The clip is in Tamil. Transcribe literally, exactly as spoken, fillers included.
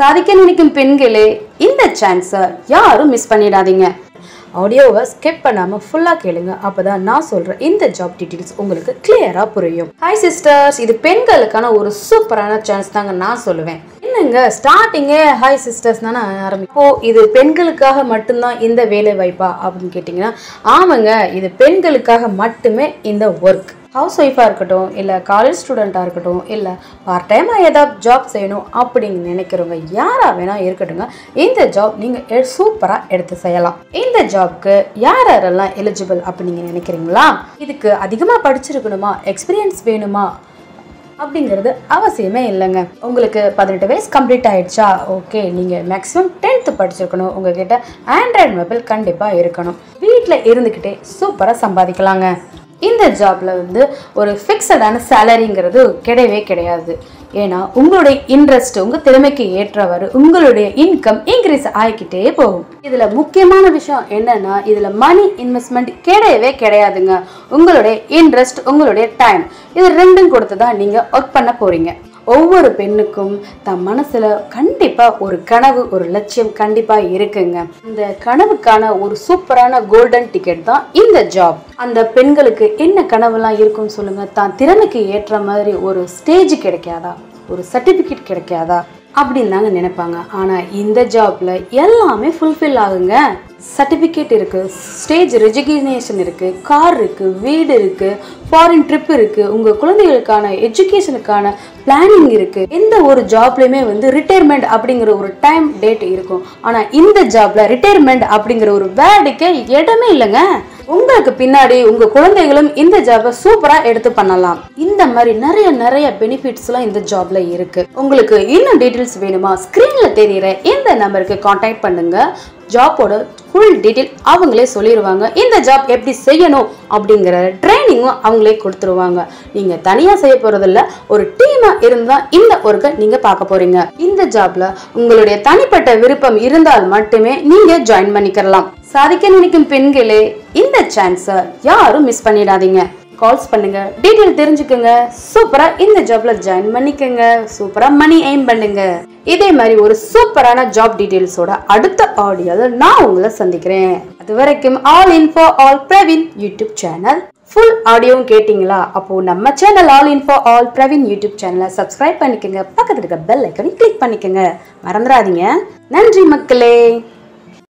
சாதிக்க நினைக்கும் பெண்களே, இந்த சான்ஸை யாரும் மிஸ் பண்ணிடாதீங்க. ஆடியோவை ஸ்கிப் பண்ணாமல் ஃபுல்லாக கேளுங்க. அப்போ தான் நான் சொல்கிற இந்த ஜாப் டீட்டெயில்ஸ் உங்களுக்கு கிளியராக புரியும். ஹாய் சிஸ்டர்ஸ், இது பெண்களுக்கான ஒரு சூப்பரான சான்ஸ் தாங்க நான் சொல்லுவேன். என்னங்க ஸ்டார்டிங்கே ஹாய் சிஸ்டர்ஸ் தானே ஆரம்பிப்போ, இது பெண்களுக்காக மட்டும்தான் இந்த வேலை வாய்ப்பா அப்படின்னு கேட்டிங்கன்னா, ஆமாங்க, இது பெண்களுக்காக மட்டுமே இந்த ஒர்க். ஹவுஸ் ஒய்ஃபாக இருக்கட்டும், இல்லை காலேஜ் ஸ்டூடெண்ட்டாக இருக்கட்டும், இல்லை பார்ட் டைமாக ஏதாவது ஜாப் செய்யணும் அப்படின்னு நினைக்கிறவங்க யாராக வேணால் இருக்கட்டுங்க, இந்த ஜாப் நீங்கள் சூப்பராக எடுத்து செய்யலாம். இந்த ஜாப்க்கு யார் யாரெல்லாம் எலிஜிபிள் அப்படின்னு நீங்கள் நினைக்கிறீங்களா? இதுக்கு அதிகமாக படிச்சிருக்கணுமா, எக்ஸ்பீரியன்ஸ் வேணுமா அப்படிங்கிறது அவசியமே இல்லைங்க. உங்களுக்கு பதினெட்டு வயசு கம்ப்ளீட் ஆகிடுச்சா, ஓகே, நீங்கள் மேக்ஸிமம் டென்த்து படிச்சிருக்கணும், உங்கள்கிட்ட ஆண்ட்ராய்டு மொபைல் கண்டிப்பாக இருக்கணும், வீட்டில் இருந்துக்கிட்டே சூப்பராக சம்பாதிக்கலாங்க. இந்த ஜாப்பில் வந்து ஒரு ஃபிக்ஸடான சேலரிங்கிறது கிடையவே கிடையாது. ஏன்னா உங்களுடைய இன்ட்ரெஸ்ட், உங்கள் திறமைக்கு ஏற்றவாறு உங்களுடைய இன்கம் இன்க்ரீஸ் ஆகிக்கிட்டே போகும். இதில் முக்கியமான விஷயம் என்னன்னா, இதில் மணி இன்வெஸ்ட்மெண்ட் கிடையவே கிடையாதுங்க. உங்களுடைய இன்ட்ரெஸ்ட், உங்களுடைய டைம், இது ரெண்டும் கொடுத்து தான் நீங்கள் ஒர்க் பண்ண போகிறீங்க. ஒவ்வொரு பெண்ணுக்கும் தன் மனசில் கண்டிப்பாக ஒரு கனவு, ஒரு லட்சியம் கண்டிப்பாக இருக்குங்க. இந்த கனவுக்கான ஒரு சூப்பரான கோல்டன் டிக்கெட் தான் இந்த ஜாப். அந்த பெண்களுக்கு என்ன கனவுலாம் இருக்கும்னு சொல்லுங்கள். தான் திறமைக்கு ஏற்ற மாதிரி ஒரு ஸ்டேஜ் கிடைக்காதா, ஒரு சர்டிஃபிகேட் கிடைக்காதா அப்படின்னு தாங்க நினைப்பாங்க. ஆனால் இந்த ஜாப்பில் எல்லாமே ஃபுல்ஃபில் ஆகுங்க. சர்டிஃபிகேட் இருக்குது, ஸ்டேஜ் ரெஜிக்னேஷன் இருக்குது, கார் இருக்குது, வீடு இருக்குது, ஃபாரின் ட்ரிப் இருக்குது, உங்கள் குழந்தைகளுக்கான எஜுகேஷனுக்கான பிளானிங் இருக்குது. எந்த ஒரு ஜாப்லையுமே வந்து ரிட்டையர்மெண்ட் அப்படிங்கிற ஒரு டைம் டேட் இருக்கும். ஆனால் இந்த ஜாப்பில் ரிட்டையர்மெண்ட் அப்படிங்கிற ஒரு வேர்டுக்கே இடமே இல்லைங்க. உங்களுக்கு பின்னாடி உங்கள் குழந்தைகளும் இந்த ஜாபை சூப்பராக எடுத்து பண்ணலாம். இந்த மாதிரி நிறைய நிறைய பெனிஃபிட்ஸ்லாம் இந்த ஜாப்ல இருக்கு. உங்களுக்கு இன்னும் டீட்டெயில்ஸ் வேணுமா, ஸ்க்ரீன்ல தெரியுற இந்த நம்பருக்கு கான்டாக்ட் பண்ணுங்க. ஜாப்போட ஃபுல் டீட்டெயில் அவங்களே சொல்லிடுவாங்க. இந்த ஜாப் எப்படி செய்யணும் அப்படிங்கிற ட்ரைனிங்கும் அவங்களே கொடுத்துருவாங்க. நீங்கள் தனியாக செய்ய போகிறதில்ல, ஒரு டீமாக இருந்தால் இந்த ஒர்க்கை நீங்கள் பார்க்க போகிறீங்க. இந்த ஜாப்பில் உங்களுடைய தனிப்பட்ட விருப்பம் இருந்தால் மட்டுமே நீங்கள் ஜாயின் பண்ணிக்கலாம். சாதிக்க நினைக்கும் பெண்களே, இந்த சான்ஸை யாரும் மிஸ் பண்ணிடாதீங்க. கால்ஸ் பண்ணுங்க, டீட்டெயில் தெரிஞ்சுக்கோங்க, சூப்பராக இந்த ஜாப்ல ஜாயின் பண்ணிக்கோங்க, சூப்பராக மணி எய்ம் பண்ணுங்க. இதே மாதிரி ஒரு சூப்பரான ஜாப் டீட்டெயில்ஸோட அடுத்த ஆடியோவில் நான் உங்களை சந்திக்கிறேன். அது வரைக்கும் all info all Pravin YouTube channel full ஆடியோவும் கேட்டிங்களா? அப்போ நம்ம channel all info all Pravin YouTube சேனலை சப்ஸ்கிரைப் பண்ணிக்கோங்க, பக்கத்தில் இருக்க பெல் ஐக்கனையும் கிளிக் பண்ணிக்கோங்க, மறந்துடாதீங்க. நன்றி மக்களே.